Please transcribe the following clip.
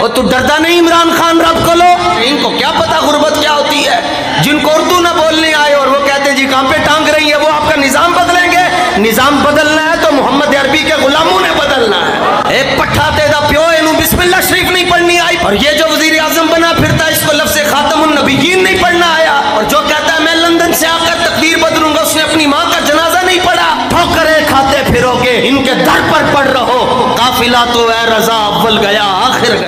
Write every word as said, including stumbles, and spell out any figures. और तू डरता नहीं इमरान खान रब को लो, इनको क्या पता गुर्बत क्या होती है। जिनको उर्दू ना बोलने आए और वो कहते हैं जी काम पे टांग रही है, वो आपका निज़ाम बदलेंगे। निज़ाम बदलना है तो मोहम्मद अरबी के गुलामों ने बदलना है। ए पट्ठा तेदा प्यो इनू बिस्मिल्लाह शरीफ नहीं पढ़नी आई, और ये जो वजीर आजम बना फिरता है इसको लफ्ज़ खातमुन नबीयीन नहीं पढ़ना आया। और जो कहता है मैं लंदन से आकर तकदीर बदलूंगा, उसने अपनी माँ का जनाजा नहीं पढ़ा। ठोकरे खाते फिरोगे, इनके दर पर पड़ रहो। काफिला तो ए रजा अव्वल गया आखिर।